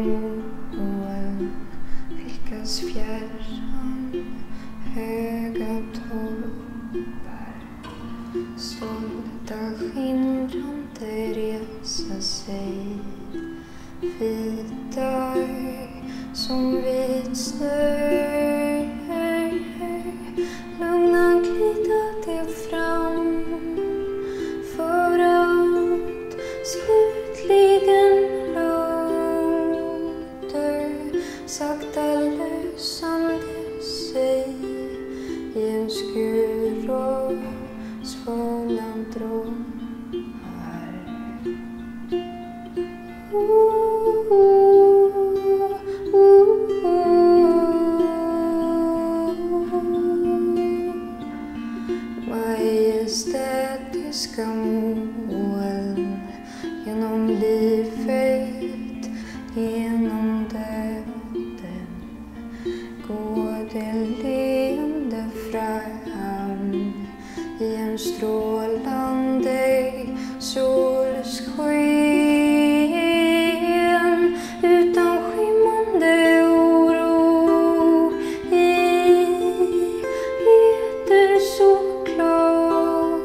الأول في الكاسفير حاجة طول صوت داخل جنتريا ساسي في الداي som vet snö lugna glida dig fram för att slutligen långt sakta lösande sig i en skur av svullna drömmar Estetiska målen genom livet, genom döden går det leende fram i en strålande solsken utan skymmande oro I heter så klart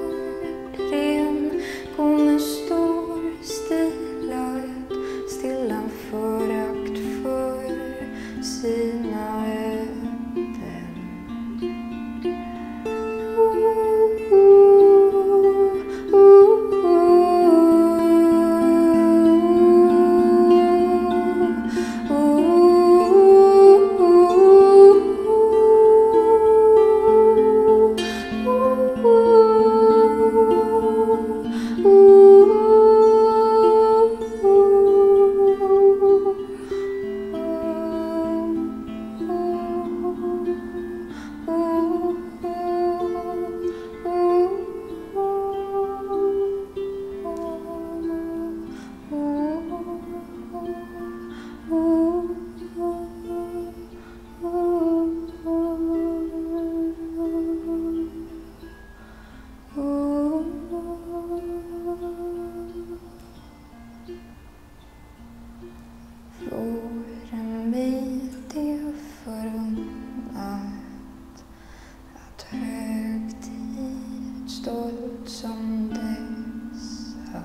som dessa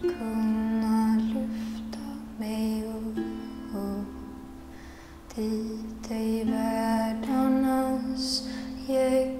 kunna lyfta mig upp dit i världarnas